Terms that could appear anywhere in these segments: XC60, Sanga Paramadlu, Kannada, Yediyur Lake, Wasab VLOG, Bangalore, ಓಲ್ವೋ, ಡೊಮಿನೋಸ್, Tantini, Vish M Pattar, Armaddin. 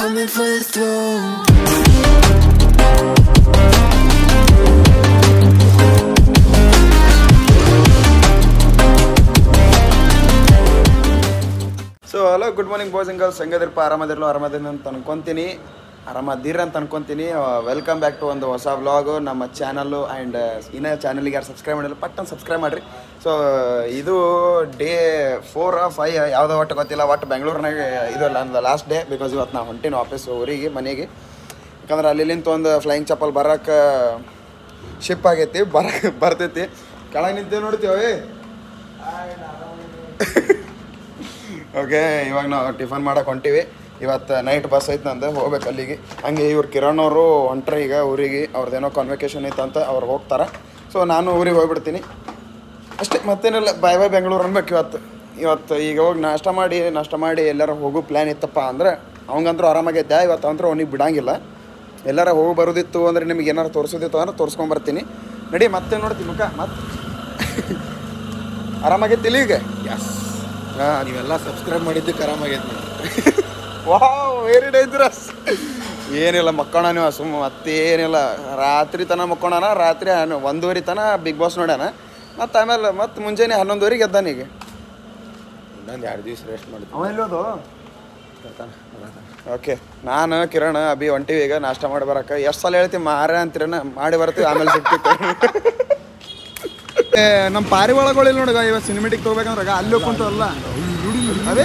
coming for the throne. So hello, good morning boys and girls. Sanga Paramadlu, Armaddin and Tantini. Welcome back to the Wasab VLOG, our channel and channel subscribe. So this is day 4 or 5 in Bangalore. This is the last day because we are in office. The flying chapel barak ship barak. Okay, now we are going to the night bus. We are going to go to the convocation. So, I am going to go bye bye Bangalore. I am going to plan I am going to subscribe to the wow, very dangerous. Okay, I ನಮ್ಮ ಪಾರಿವಾಳಗಳು ಇಲ್ಲಿ ನೋಡಿ guys ಇವತ್ತು cinematic ತಗೋಬೇಕು ಅಂದ್ರೆ ಅಲ್ಲಿ ಹೋಗ್ಕೊಂತ ಅಲ್ಲ ಅದೇ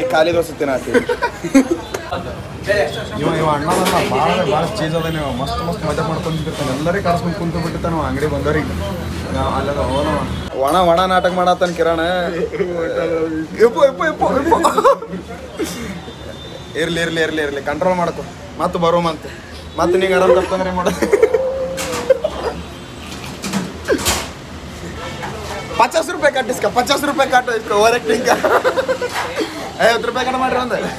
ಈ ಖಾಲಿ ದೋಸೆ ತಿನ್ನಾತೀವಿ ಇವ ಅಣ್ಣ ಬಂದ ಬಾಳ ಚೀಸ್ ಅದನೇ ಮಸ್ತ್ ಮಸ್ತ್ ಮಜಾ ಮಾಡ್ಕೊಂಡಿರ್ತಾನೆ ಎಲ್ಲರೇ ಕರೆಸ್ಕೊಂಡು ಕುಂತು ಬಿಟ್ಟಿರ್ತಾನೆ ಅಂಗಡಿ ಬಂದವರಿಗೆ Wana natak madatan Kirana. Early, control Marco. Matu Baromant. Matuning around the country model. Pachas I have to pay for it.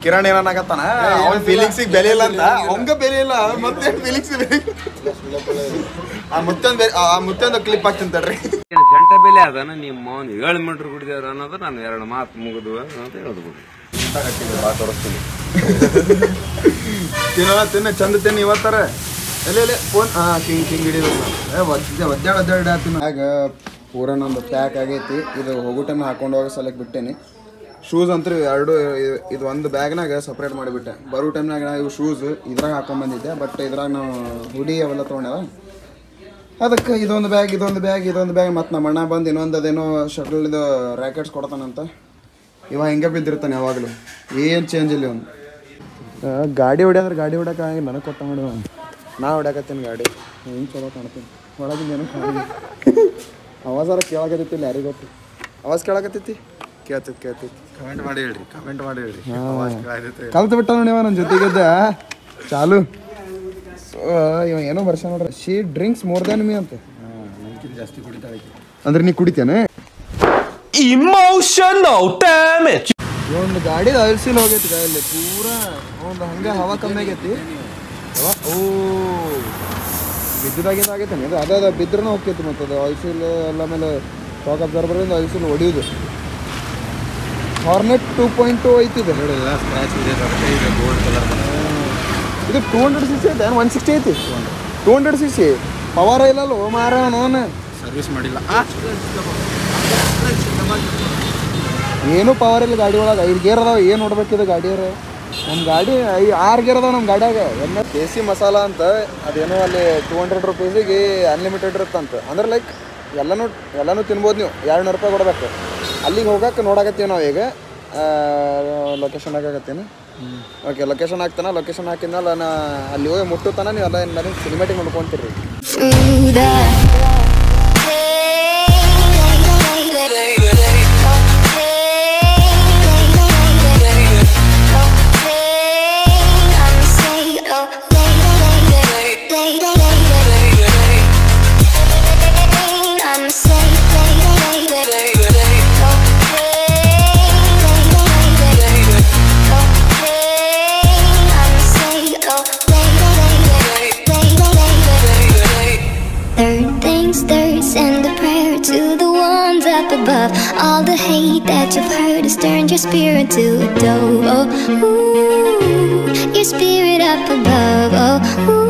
Kiran is not coming. I am feeling sick. Belly is not. I am feeling sick. I am the clip action. That is. Centre shoes and three are one the bag naga separate modibita. Barutam naga shoes, Idra Kamandita, but Idrana hoodie of Latrona. Other is on the bag, is on the bag, is on the bag, Matnamana Bandinanda, they know shuttle the rackets Kotananta. You hang up with Ritanavaglu. He and change alone. Guardiuda Kai, Nanakotan. Now Dakatan Guardi. What are you? I was a Kyakati Larry. I was Kalakati. Comment she drinks more than me. Emotional damage. Hornet 2.2 ಐತಿ ಇದೆ ನೋಡಿ last match ಇದೆ ರೊಕ್ಕ ಇದೆ gold colour ಇದು 200 cc ಇದೆ 160 ಐತಿ 200 cc power ಇಲ್ಲ ಅಲ್ಲ ಮಾರಾ ನಾನು ಸರ್ವಿಸ್ ಮಾಡಿಲ್ಲ ಏನು ಪವರ್ ಇಲ್ಲ ಗಾಡಿ ಒಳಗೆ 5 ಗೇರ್ ಅದಾವ ಏನು ನೋಡಬೇಕು ಇದು ಗಾಡಿಯರೆ ನಮ್ಮ ಗಾಡಿ 6 ಗೇರ್ ಅದಾವ ನಮ್ಮ ಗಾಡಿಯಾಗ ಎಲ್ಲ ದೇಸಿ ಮಸಾಲಾ ಅಂತ ಅದೇನೋ ಅಲ್ಲಿ 200 ರೂಪಾಯಿ ಗೆ ಅನ್ಲಿಮಿಟೆಡ್ ಇರುತ್ತಂತ ಅಂದ್ರೆ ಲೈಕ್ ಎಲ್ಲಾನು ತಿನ್ನಬಹುದು ನೀವು 200 ರೂಪಾಯಿ ಕೊಡಬೇಕು अल्ली होगा कि नोड़ा करते हैं ना location आगे करते हैं okay location आगे तना location आगे ना लाना अल्ली वो मोट्टो तना नहीं वाला इन्हें cinematic में कौन कर above. All the hate that you've heard has turned your spirit to dough. Oh, ooh, your spirit up above. Oh, ooh.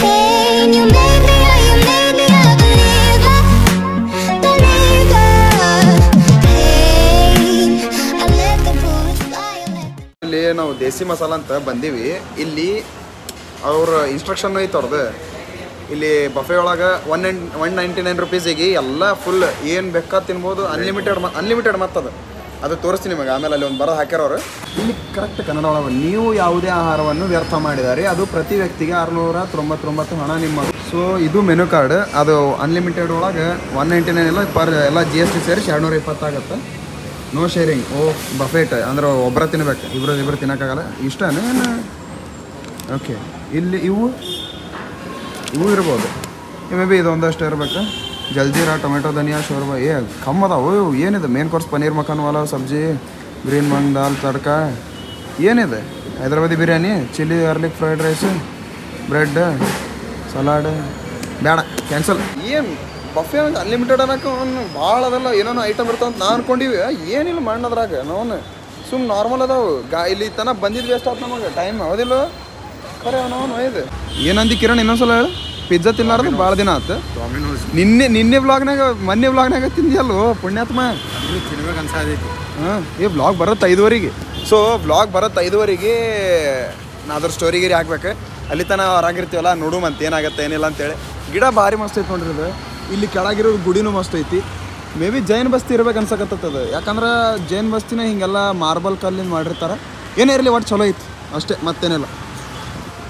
Pain, you made me, oh, you made me a believer. Pain, I let the bullets fly. ಇಲ್ಲಿ ನಾವು ದೇಸಿ ಮಸಾಲ ಅಂತ ಬಂದಿವಿ. ಇಲ್ಲಿ ಅವರ instruction ಐತೆ ಅವರದು. ಇಲ್ಲಿ buffet ಒಳಗೆ 199 ರೂಪೀಸಿಗೆ ಎಲ್ಲ ಫುಲ್ ಏನು ಬೇಕಾ ತಿನ್ಬೋದು, ಅನ್ಲಿಮಿಟೆಡ್ ಮತ್ತದು. ಅದು ತೋರಿಸ್ತೀನಿ ನಿಮಗೆ ಆಮೇಲೆ. ಅಲ್ಲಿ ಒಂದು ಬರ ಹಾಕ್ಯಾರವರು. ಇಲ್ಲಿ ಕರೆಕ್ಟ್ ಕನ್ನಡ ಒಳಗೆ ನೀವು ಯಾವುದೇ ಆಹಾರವನ್ನು ವ್ಯರ್ಥ ಮಾಡಿದ್ದಾರೆ ಅದು ಪ್ರತಿ ವ್ಯಕ್ತಿಗೆ 699 ಹಣ ನಿಮ್ಮ. ಸೊ ಇದು ಮೆನು ಕಾರ್ಡ್. ಅದು ಅನ್ಲಿಮಿಟೆಡ್ ಒಳಗೆ 199 ಎಲ್ಲ ಪರ್ ಎಲ್ಲ GST ಸೇರಿ 220 ಆಗುತ್ತೆ. No sharing. ಓ ಬಫೆಟ್ ಅಂದ್ರೆ ಒಬ್ಬರ ತಿನ್ನಬೇಕು, ಇಬ್ಬರು ತಿನ್ನೋಕ್ಕಾಗಲ್ಲ. ಇಷ್ಟನೇ ಓಕೆ. ಇಲ್ಲಿ ಇವು ಇರ್ಬೋದು. ಮೇ ಬಿ ಇದೊಂದಷ್ಟು ಇರಬೇಕು. ಜಲ್ಜೀರಾ, ಟೊಮೆಟೊ, ಧನಿಯಾ, ಶೋರ್ಬಾ ಏ ಕಮ್ಮದಾವು. ಇವು ಏನಿದೆ main course paneer makhanwala, sabzi, green moong dal tadka, ಏನಿದೆ Hyderabadi biryani, chilli garlic fried rice, bread, salad. ಬೇಡ, ಕ್ಯಾನ್ಸಲ್. ಏನು ಬಫೆ ಒಂದು ಅನ್ಲಿಮಿಟೆಡ್ ಅನ್ನೋಕೆ ಅವನು ಭಾಳ ಅದೆಲ್ಲ ಏನೇನೋ ಐಟಮ್ ಇರ್ತಾವಂತ ನಾನು ಅಂದ್ಕೊಂಡಿವಿ. ಏನಿಲ್ಲ ಮಾಡೋದ್ರಾಗ ನಾವು ಸುಮ್ಮನೆ ನಾರ್ಮಲ್ ಅದಾವು. ಇಲ್ಲಿ ತನಕ ಬಂದಿದ್ದು ವೇಸ್ಟ್ ಆಯ್ತು ನಮಗೆ ಟೈಮ್, ಹೌದಿಲ್ಲ? ಖರೆ ಅವನವನು ಒಯ್ದು ಏನಂದು ಕಿರಣ್ ಇನ್ನೊಂದ್ಸಲ ಹೇಳು. ಪಿಜ್ಜಾ ತಿನ್ನಾರ್ದು ಭಾಳ ದಿನ ಆಯ್ತು. ನಿನ್ನೆ ಬ್ಲಾಗ್ನಾಗ ಮೊನ್ನೆ ಬ್ಲಾಗ್ನಾಗ ತಿಂದಿಯಲ್ವ ಪುಣ್ಯಾತ್ಮ. ಹಾಂ, ಈ ಬ್ಲಾಗ್ ಬರುತ್ತೆ 5:30ಗೆ. ಸೊ ಬ್ಲಾಗ್ ಬರುತ್ತೆ 5:30ಗೆ. ನಾ ಅದ್ರ ಸ್ಟೋರಿಗಿರಿ ಹಾಕ್ಬೇಕು. ಅಲ್ಲಿ ತನಕ ಹೊರಾಗಿರ್ತೀವಲ್ಲ, ನೋಡು ಮತ್ತೆ ಏನಾಗುತ್ತೆ ಏನಿಲ್ಲ ಅಂತೇಳಿ. ಗಿಡ ಭಾರಿ ಮಸ್ತ್ ಐತೆ ನೋಡ್ರಿದು. ಇಲ್ಲಿ ಕೆಳಗಿರೋ ಗುಡಿನೂ ಮಸ್ತ್ ಐತಿ. ಮೇ ಬಿ ಜೈನ್ ಬಸ್ತಿ ಇರ್ಬೇಕು ಅನ್ಸಕತ್ತದ, ಯಾಕಂದ್ರೆ ಜೈನ್ ಬಸ್ತಿನ ಹಿಂಗೆಲ್ಲ ಮಾರ್ಬಲ್ ಕಲ್ಲಿಂದ ಮಾಡಿರ್ತಾರೆ. ಏನೇ ಇರಲಿ ಒಟ್ಟು ಚಲೋ ಐತಿ ಅಷ್ಟೇ, ಮತ್ತೇನಿಲ್ಲ.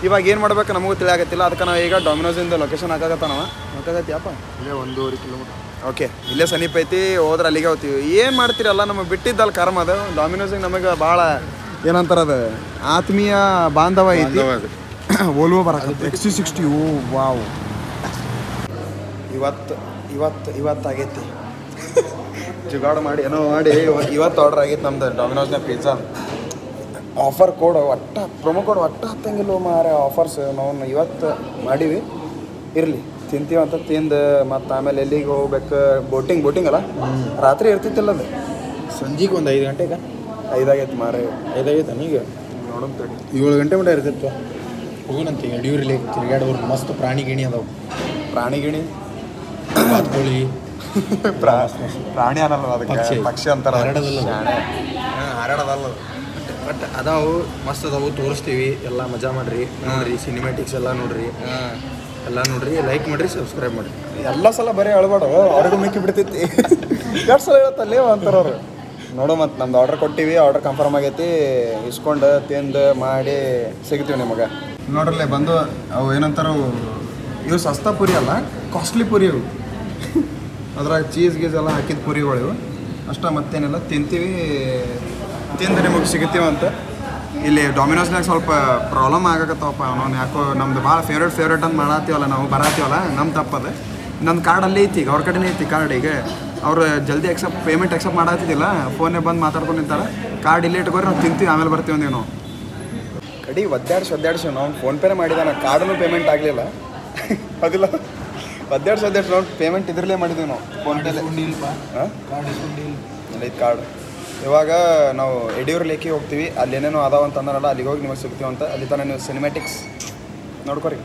ಇವಾಗ ಏನು ಮಾಡ್ಬೇಕು ನಮಗೂ ತಿಳಿಯಾಗತ್ತಿಲ್ಲ. ಅದಕ್ಕೆ ನಾವು ಈಗ ಡೊಮಿನೋಸಿಂದ ಲೊಕೇಶನ್ ಹಾಕಾಗತ್ತ ನಾವು ಹಾಕಾಗತ್ತಿಯಪ್ಪ. ಇಲ್ಲೇ 1.5 ಕಿಲೋಮೀಟರ್. ಓಕೆ, ಇಲ್ಲೇ ಸಮೀಪ ಐತಿ. ಹೋದ್ರೆ ಅಲ್ಲಿಗೆ ಹೋಗ್ತೀವಿ. ಏನು ಮಾಡ್ತೀರಲ್ಲ, ನಮಗೆ ಬಿಟ್ಟಿದ್ದಲ್ಲ ಕರ್ಮ. ಅದು ಡೊಮಿನೋಸಿಗೆ ನಮಗೆ ಭಾಳ ಏನಂತಾರೆ ಅದು ಆತ್ಮೀಯ ಬಾಂಧವ ಐತಿ. ಓಲ್ವೋ ಬರಕ್ಕೆ XC60. ಓ ವಾವ್, ಇವತ್ತು ಇವತ್ತು ಇವತ್ತಾಗೈತಿ. ಜುಗಾಡು ಮಾಡಿ ಏನೋ ಮಾಡಿ ಇವತ್ತು ಆರ್ಡರ್ ಆಗೈತಿ ನಮ್ದು ಡೊಮಿನೋಸ್ನ ಪಿಜ್ಜಾ. ಆಫರ್ ಕೋಡ್ ಒಟ್ಟ ಪ್ರೊಮೋ ಕೋಡ್ ಒಟ್ಟ ಹತ್ತಂಗಿಲ್ಲ ಮಾರೆ ಆಫರ್ಸ್. ನಾವು ಇವತ್ತು ಮಾಡೀವಿ, ಇರಲಿ ತಿಂತೀವಿ ಅಂತ ತಿಂದು ಮತ್ತು ಆಮೇಲೆ ಎಲ್ಲಿಗೆ ಹೋಗ್ಬೇಕು? ಬೋಟಿಂಗ್ ಅಲ್ಲ, ರಾತ್ರಿ ಇರ್ತಿತ್ತಿಲ್ಲ ಅದು. ಸಂಜೆಗೆ ಒಂದು 5 ಗಂಟೆಗೆ 5 ಆಗೈತೆ ಮಾರೆ. 5 ಆಗೈತೆ ನನಗೆ ನೋಡೋಣ ತಡಿ. 7 ಗಂಟೆ ಮಟ್ಟ ಇರ್ತಿತ್ತು. ಹೋಗೋಣಂತ ಯಡಿಯೂರು ಲೇಕ್ ತಿರುಗಾಡೋರು. ಮಸ್ತ್ ಪ್ರಾಣಿಗಿಣಿ ಅದಾವೆ. ಪ್ರಾಣಿಗಿಣಿ, ಕೋಳಿ, ಪ್ರಾಣಿ ಅನ್ನಲ್ಲ ಅದಕ್ಕೆ, ಪಕ್ಷಿ ಅಂತಾರೆ. ಹರಡೋದಲ್ಲ ಬಟ್ ಅದಾವು. ಮಸ್ತ್ ಅದಾವು, ತೋರಿಸ್ತೀವಿ ಎಲ್ಲ. ಮಜಾ ಮಾಡಿರಿ, ನೋಡಿರಿ ಸಿನಿಮ್ಯಾಟಿಕ್ಸ್ ಎಲ್ಲ ನೋಡಿರಿ, ಎಲ್ಲ ನೋಡಿರಿ. ಲೈಕ್ ಮಾಡಿರಿ, ಸಬ್ಸ್ಕ್ರೈಬ್ ಮಾಡಿರಿ. ಎಲ್ಲ ಸಲ ಬರೀ ಅಳ್ಬಾಡು, ಅವ್ರಿಗೂ ಮಿಕ್ಕಿ ಬಿಡ್ತೈತಿ. ಎರಡು ಸಲ ಹೇಳ್ತಲ್ಲೇ ಅಂತಾರವ್ರು. ನೋಡು ಮತ್ತು ನಮ್ದು ಆರ್ಡ್ರ್ ಕೊಟ್ಟಿವಿ, ಆರ್ಡ್ರ್ ಕನ್ಫರ್ಮ್ ಆಗೈತಿ. ಇಸ್ಕೊಂಡು ತಿಂದು ಮಾಡಿ ಸಿಗ್ತೀವಿ ನಿಮಗೆ. ನೋಡ್ರಲ್ಲೇ ಬಂದು ಅವು ಏನಂತಾರು, ಇವು ಸಸ್ತಾ ಪೂರಿ ಅಲ್ಲ, ಕಾಸ್ಟ್ಲಿ ಪೂರಿ ಇವು. ಅದ್ರಾಗ ಚೀಸ್ ಎಲ್ಲ ಹಾಕಿದ ಪೂರಿಗಳಿವು ಅಷ್ಟ, ಮತ್ತೇನೆಲ್ಲ ತಿಂತೀವಿ. ತಿಂದು ನಿಮಗೆ ಸಿಗುತ್ತೀವಂತ. ಇಲ್ಲಿ ಡೊಮಿನೋಸ್ನಾಗ ಸ್ವಲ್ಪ ಪ್ರಾಬ್ಲಮ್ ಆಗಕತ್ತವಪ್ಪ. ನಾವು ಯಾಕೋ ನಮ್ದು ಭಾಳ ಫೇವ್ರೇಟ್ ಅಂತ ಮಾಡತ್ತೀವಲ್ಲ, ನಾವು ಬರತ್ತೀವಲ್ಲ, ನಮ್ಮ ತಪ್ಪದು. ನನ್ನ ಕಾರ್ಡ್ ಅಲ್ಲೇ ಐತಿ, ಅವ್ರ ಕಡೆನೇ ಐತಿ ಕಾರ್ಡ್. ಈಗ ಅವ್ರು ಜಲ್ದಿ ಪೇಮೆಂಟ್ ಎಕ್ಸೆಪ್ಟ್ ಮಾಡತ್ತಿದ್ದಿಲ್ಲ. ಫೋನೇ ಬಂದು ಮಾತಾಡ್ಕೊಂಡು ನಿಂತಾರೆ. ಕಾರ್ಡ್ ಇಲ್ಲೇ ಇಟ್ಕೊರಿ, ನಾವು ತಿಂತೀವಿ ಆಮೇಲೆ ಬರ್ತೀವಿ ಅಂದೇವು. ನಾವು ಕಡಿ ಒದ್ದಾಡ್ಸಿ ನಾವು ಫೋನ್ಪೇನೇ ಮಾಡಿದ, ನಾವು ಕಾರ್ಡೂ ಪೇಮೆಂಟ್ ಆಗಲಿಲ್ಲ. ಅದಿಲ್ಲ ಒದ್ದಾಡ್ಸಿ ನಾವು ಪೇಮೆಂಟ್ ಇದ್ರಲ್ಲೇ ಮಾಡಿದ್ವಿ ನಾವು, ಫೋನ್ಪೇಲೆ. ಐದು ಕಾರ್ಡ್. ಇವಾಗ ನಾವು ಯಡಿಯೂರು ಲೇಕಿಗೆ ಹೋಗ್ತೀವಿ. ಅಲ್ಲಿ ಏನೇನೋ ಅದಾವ ಅಂತಂದ್ರಲ್ಲ, ಅಲ್ಲಿಗೆ ಹೋಗಿ ನಿಮಗೆ ಸಿಗ್ತೀವಿ ಅಂತ. ಅಲ್ಲಿ ತನಕ ನೀವು ಸಿನಿಮ್ಯಾಟಿಕ್ಸ್ ನೋಡ್ಕೊರಿ.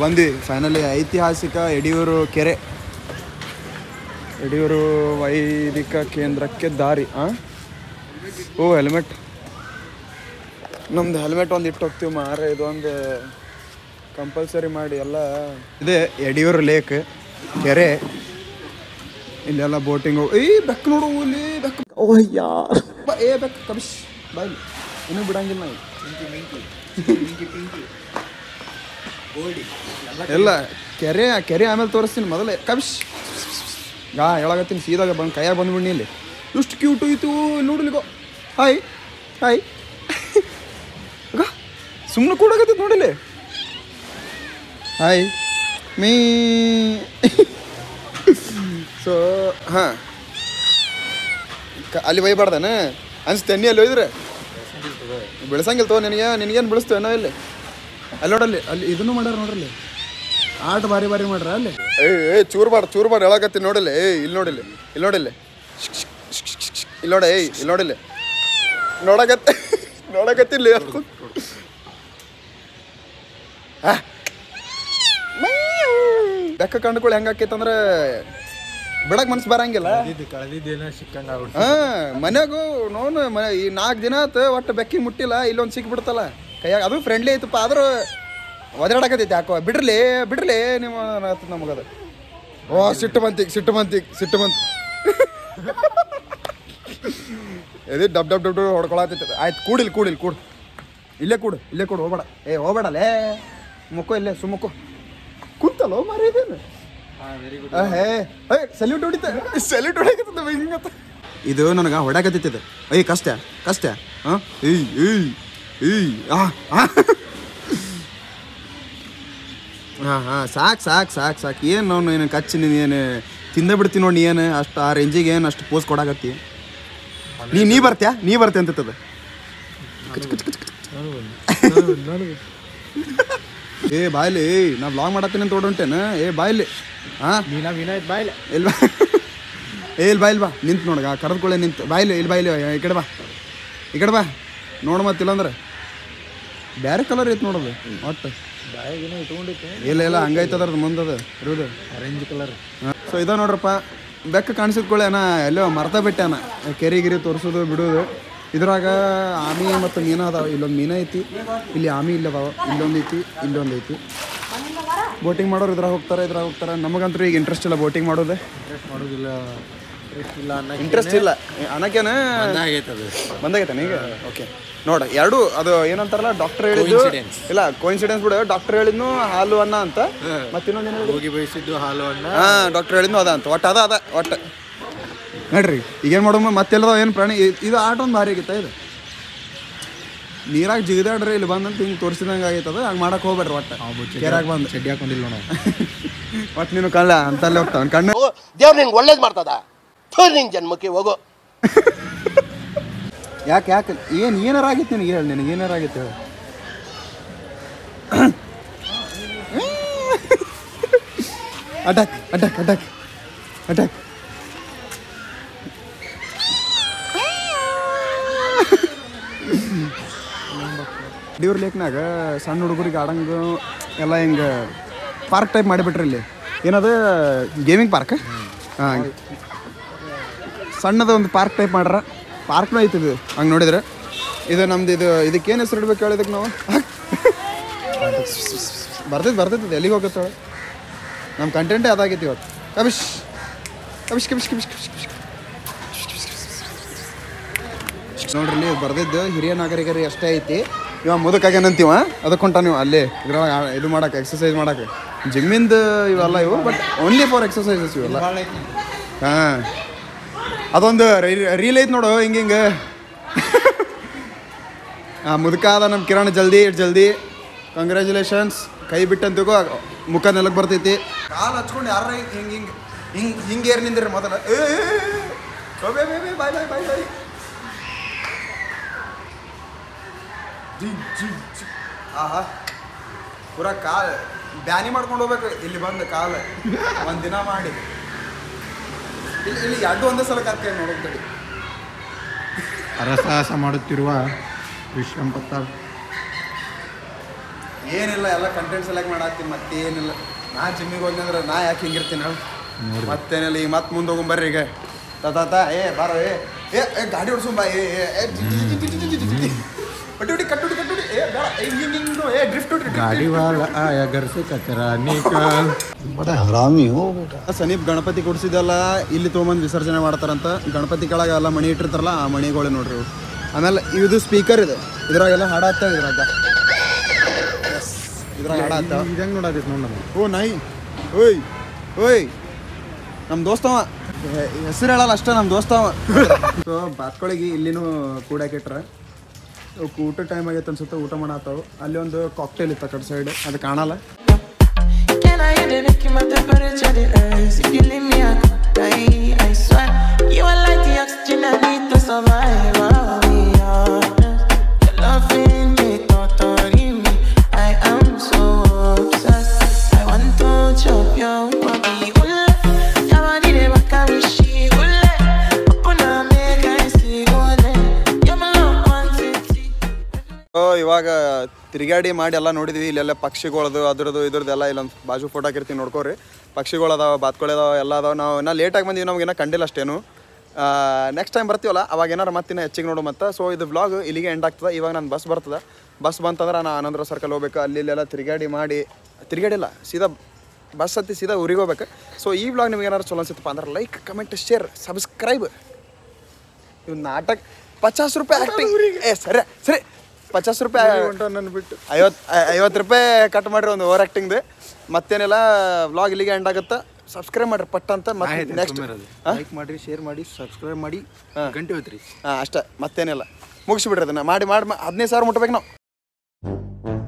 ಬಂದ್ವಿ ಫೈನಲಿ. ಐತಿಹಾಸಿಕ ಯಡಿಯೂರು ಕೆರೆ, ಯಡಿಯೂರು ವೈದಿಕ ಕೇಂದ್ರಕ್ಕೆ ದಾರಿ. ಹಾಂ, ಓ ಹೆಲ್ಮೆಟ್, ನಮ್ದು ಹೆಲ್ಮೆಟ್ ಒಂದು ಇಟ್ಟು ಹೋಗ್ತೀವಿ ಮಾರೆ. ಇದೊಂದು ಕಂಪಲ್ಸರಿ ಮಾಡಿ ಎಲ್ಲ. ಇದೇ ಯಡಿಯೂರು ಲೇಕ್ ಕೆರೆ. ಇಲ್ಲೆಲ್ಲ ಬೋಟಿಂಗು. ಏ ಬೆಕ್ ನೋಡು, ಇಲ್ಲಿ ಬೆಕ್. ಓಹ್ ಯಾರ್ ಏ ಬೆಕ್ ಕಬಿಶ್ ಬಾಯ್. ಇನ್ನೂ ಬಿಡಂಗಿಲ್ಲ ಎಲ್ಲ. ಕೆರೆ ಕೆರೆ ಆಮೇಲೆ ತೋರಿಸ್ತೀನಿ, ಮೊದಲೇ ಕಬಿಶ್. I am see that I am just cute to noodle. Hi, hi. Noodle. Hi, me. So, huh? Ali bhai barda na. Ans tenni allo idre. Belasangal to neniyan belastho na ille. Allo dalle. Ali idunu madar nodalle. 8 bari bari madralle. Hey, chur bar alagatte nodalle. Hey, illodille. Illode hey, illodille. Nodagatte le. Ah. Becca can't go hang a kit under Bedakman's Barangela. Ah, Manago, no, Nagdinata, what a Becky Mutila, Ilon Sikbutala. Kayabu friendly to Padre. What did I get the taco? Bitterly, bitterly. Oh, sit a month. Is it dub or collected? I could. Ilekud over. Eh, over the lay. Mokoile, Sumoko. Hello, Marie. Very good. Hey, salute to it. Salute to the wing. You don't know what I got it. Hey, Custer. Huh? Sack. Here, no, in catching in a Tindabritino Niana, as to arrange again as to post Kodakati. Never tend to the. Hey, Baile, now long marathon and told on ten, eh, Baile. Ah, Nina, Baile. El Bailba, Nintnoga, Caracol and Baile, Baile, Ikadaba, Norma Tilandra. Direct color it not away. What? Elela, Angaita, the Munda, Ruder, orange color. So, either not a Becca Council Colana, Elo, Martha Betana, a Kerry or so the Budu. ಇದ್ರಾಗ ಆಮಿ ಮತ್ತು ಮೀನಾ ಅದಾವ ಇಲ್ಲೊಂದು ಮೀನಾ ಐತಿ ಇಲ್ಲಿ ಆಮಿ ಇಲ್ಲ ಅದಾವ ಇಲ್ಲೊಂದು ಐತಿ ಬೋಟಿಂಗ್ ಮಾಡೋರು ಇದ್ರಾಗ ಹೋಗ್ತಾರೆ ನಮಗಂತೂ ಈಗ ಇಂಟರೆಸ್ಟ್ ಇಲ್ಲ ಬೋಟಿಂಗ್ ಮಾಡೋದು ಇಂಟರೆಸ್ಟ್ ಇಲ್ಲ ಅನಕೇನ ಬಂದಾಗೈತೆ ಈಗ ಓಕೆ ನೋಡಿ ಎರಡು ಅದು ಏನಂತಾರಲ್ಲ ಡಾಕ್ಟರ್ ಹೇಳಿದ್ದು ಇಲ್ಲ ಕೋಇನ್ಸಿಡೆನ್ಸ್ ಬಿಡು ಡಾಕ್ಟರ್ ಹೇಳಿದ್ನು ಹಾಲು ಅನ್ನ ಅಂತ ಮತ್ತೆ ಇನ್ನೊಂದು ಏನು ಹೋಗಿ ಬಯಸಿದ್ದು ಹಾಲು ಅನ್ನ ಹಾ ಡಾಕ್ಟರ್ ಹೇಳಿದ್ನು ಅದ ಅಂತ ಒಟ್ಟ ನಡ್ರಿ ಈಗೇನು ಮಾಡೋದು ಮತ್ತೆಲ್ಲದಾವ ಏನು ಪ್ರಾಣಿ ಇದು ಆಟ ಒಂದು ಭಾರಿ ಆಗಿತ್ತ ಇದು ನೀರಾಗ ಜಿಗಿದಾಡ್ರಿ ಇಲ್ಲಿ ಬಂದಂತ ಹಿಂಗೆ ತೋರಿಸಿದಂಗೆ ಆಗೈತದ ಹಂಗೆ ಮಾಡಕ್ಕೆ ಹೋಗ್ಬೇಡ್ರಿ ಒಟ್ಟು ಕೇರಾಗ ಬಂದು ಚಡ್ಡಿ ಹಾಕೊಂಡಿಲ್ಲ ನಾವು ಒಟ್ಟು ನೀನು ಕಳ್ಳ ಅಂತಲ್ಲೇ ಹೋಗ್ತಾವ ಕಣ್ಣು ದೇವ್ರು ನಿಂಗೆ ಒಳ್ಳೇದು ಮಾಡ್ತದ ನಿಂಗೆ ಜನ್ಮಕ್ಕೆ ಹೋಗೋ ಯಾಕೆ ಏನಾರು ಆಗಿತ್ತು ನಿನಗೆ ಹೇಳಿ ನಿನಗೆ ಏನಾರು ಆಗಿತ್ತು ಹೇಳಿ attack Yediyur Lake naga San Nuruguri garden ella park type madibitrille. Yenadu gaming park. Sannada ond park type madra. Park na ithu. Ang nodidre. Idu namdu idu idakke enu hesaru idu keliduk navu. Bartid elige hoguttave. Nam content adagitte ivattu. Kabish. ನೋಡ್ರಿ ಬರ್ದಿದ್ದು ಹಿರಿಯ ನಾಗರಿಕರು ಅಷ್ಟೇ ಐತಿ ಇವಾಗ ಮುದಕಾಗೇನಂತೀವ ಅದಕ್ಕೊಂಟ ನೀವು ಅಲ್ಲೇ ಇದ್ರಾಗ ಇದು ಮಾಡೋಕೆ ಎಕ್ಸಸೈಸ್ ಮಾಡೋಕೆ ಜಿಮ್ಮಿಂದ ಇವೆಲ್ಲ ಇವು ಬಟ್ ಓನ್ಲಿ ಫಾರ್ ಎಕ್ಸಸೈಸಸ್ ಇವೆಲ್ಲ ಹಾಂ ಅದೊಂದು ರೀಲ್ ಐತೆ ನೋಡು ಹಿಂಗೆ ಹಾಂ ಮುದಕ ಅದ ನಮ್ಮ ಕಿರಣ್ ಜಲ್ದಿ ಕಂಗ್ರ್ಯಾಚುಲೇಷನ್ಸ್ ಕೈ ಬಿಟ್ಟಂತಗೋ ಮುಖ ನೆಲಕ್ಕೆ ಬರ್ತೈತಿ ಕಾಲು ಹಚ್ಕೊಂಡು ಯಾರ ಹಿಂಗೆ ಏರ್ ನಿಂದ್ರಿ ಮೊದಲು ಬಾಯ್ ಜಿ ಆಹಾ ಪೂರಾ ಕಾಲು ಬ್ಯಾನಿ ಮಾಡ್ಕೊಂಡು ಹೋಗ್ಬೇಕು ಇಲ್ಲಿ ಬಂದು ಕಾಲು ಒಂದಿನ ಮಾಡಿ ಇಲ್ಲಿ ಎರಡು ಒಂದೇ ಸಲ ಕರ್ಕ ನೋಡೋಗ್ತದೆ ರಸಹಾಸ ಮಾಡುತ್ತಿರುವ ವಿಶ್ವಂ ಪತ್ತಾಳ್ ಏನಿಲ್ಲ ಎಲ್ಲ ಕಂಟೆಂಟ್ ಸೆಲೆಕ್ಟ್ ಮಾಡಾಕ್ತೀನಿ ಮತ್ತೇನಿಲ್ಲ ನಾ ಜಿಮ್ಮಿಗೆ ಹೋಗ್ನಂದ್ರೆ ನಾ ಯಾಕೆ ಹಿಂಗಿರ್ತೀನಿ ಹೇಳಿ ಮತ್ತೇನಿಲ್ಲ ಈಗ ಮತ್ತೆ ಮುಂದೆ ಹೋಗ್ಬರ್ರಿ ಈಗ ತಾತ ಏ ಬಾರ ಏ ಗಾಡಿ ಓಡಿಸ್ಕೊಂಬ ಏ कटोटी ए ड्रिफ्ट गाड़ी वाला आया घर से कचरा निकाल बड़ा हरामी हो बेटा सनीप गणपति कुर्सिदल्ल इल्ली तोमंद विसर्जने ಮಾಡ್ತಾರಂತ ಗಣಪತಿ ಕೆಳಗೆ ಎಲ್ಲ ಮಣಿ ಇಟ್ಟಿರ್ತಾರಲ್ಲ ಆ ಮಣಿಗಳು ನೋಡ್ರಿ ಆಮೇಲೆ ಇದು ಸ್ಪೀಕರ್ ಇದೆ ಇದರಾಗೆಲ್ಲ ಹಾಡಾಗ್ತಾವ ಇದ್ರಾಗ ಹಾಡಾಗ್ತಾವ ಇದಂಗ್ ನೋಡಾದಿತ್ತು ನೋಡ ನಮಗೆ ಓ ನಾಯಿ ಓಯ್ ಓಯ್ ನಮ್ಮ ದೋಸ್ತವ ಹೆಸರು ಹೇಳಲ್ಲ ಅಷ್ಟೇ ನಮ್ಮ ದೋಸ್ತವ ಸೊ ಬಾತ್ಕೋಳಿಗೆ ಇಲ್ಲಿನೂ ಕೂಡಕ್ಕೆ ಟ್ರ ಊಟ ಟೈಮ್ ಆಗೈತೆ ಅನ್ಸುತ್ತೆ ಊಟ ಮಾಡಾತಾವು ಅಲ್ಲಿ ಒಂದು ಕಾಕ್ಟೇಲ್ ಇತ್ತು ಕಡೆ ಸೈಡ್ ಅದು ಕಾಣಲ್ಲ ಇವಾಗ ತಿರುಗಾಡಿ ಮಾಡಿ ಎಲ್ಲ ನೋಡಿದ್ವಿ ಇಲ್ಲೆಲ್ಲ ಪಕ್ಷಿಗಳದು ಅದ್ರದ್ದು ಇದ್ರದ್ದೆಲ್ಲ ಇಲ್ಲೊಂದು ಬಾಜು ಫೋಟೋ ಹಾಕಿರ್ತೀನಿ ನೋಡ್ಕೋರಿ ಪಕ್ಷಿಗಳದಾವ ಬಾತ್ಕೊಳ್ಳೋದಾವ ಎಲ್ಲ ಅದಾವ ನಾವು ಇನ್ನೂ ಲೇಟಾಗಿ ಬಂದೀವಿ ನಮಗೇನೋ ಕಂಡಿಲ್ಲ ಅಷ್ಟೇನು ನೆಕ್ಸ್ಟ್ ಟೈಮ್ ಬರ್ತೀವಲ್ಲ ಅವಾಗ ಏನಾರು ಮತ್ತಿನ ಹೆಚ್ಚಿಗೆ ನೋಡು ಮತ್ತು ಸೊ ಇದು ವ್ಲಾಗ್ ಇಲ್ಲಿಗೆ ಎಂಡ್ ಆಗ್ತದೆ ಇವಾಗ ನಾನು ಬಸ್ ಬರ್ತದೆ ಬಸ್ ಬಂತಂದ್ರೆ ನಾನು ಆನಂದರ ಸರ್ಕಲ್ ಹೋಗ್ಬೇಕು ಅಲ್ಲಿಲ್ಲೆಲ್ಲ ತಿರುಗಾಡಿ ಮಾಡಿ ತಿರುಗಾಡಿಲ್ಲ ಸೀದಾ ಬಸ್ ಹತ್ತಿ ಸೀದಾ ಊರಿಗೆ ಹೋಗ್ಬೇಕು ಸೊ ಈ ವ್ಲಾಗ್ ನಿಮ್ಗೆ ಏನಾರು ಚಲೋ ಅನ್ಸುತ್ತಪ್ಪ ಅಂದ್ರೆ ಲೈಕ್ ಕಮೆಂಟ್ ಶೇರ್ ಸಬ್ಸ್ಕ್ರೈಬ್ ಇವ್ ನಾಟಕ 50 ರೂಪಾಯಿ ಆ್ಯಕ್ಟಿಂಗ್ ಏ ಸರಿ ಸರಿ 50 ರೂಪಾಯಿ ಬಿಟ್ಟು 50 ರೂಪಾಯಿ ಕಟ್ ಮಾಡಿರಿ ಒಂದು ಓವರ್ ಆ್ಯಕ್ಟಿಂಗ್ದು ಮತ್ತೇನೆಲ್ಲ ವ್ಲಾಗ್ ಇಲ್ಲಿಗೆ ಎಂಡ್ ಆಗುತ್ತೆ ಸಬ್ಸ್ಕ್ರೈಬ್ ಮಾಡಿರಿ ಪಟ್ಟ ಅಂತ ಮತ್ತೆ ನೆಕ್ಸ್ಟ್ ಲೈಕ್ ಮಾಡಿರಿ ಶೇರ್ ಮಾಡಿ ಸಬ್ಸ್ಕ್ರೈಬ್ ಮಾಡಿ ಗಂಟೆ ಹೋಯ್ತು ರೀ ಹಾಂ ಅಷ್ಟೇ ಮತ್ತೇನೆಲ್ಲ ಮುಗಿಸ್ಬಿಡ್ರಿ ಅದನ್ನು ಮಾಡಿ 15,000 ಮುಟ್ಬೇಕು ನಾವು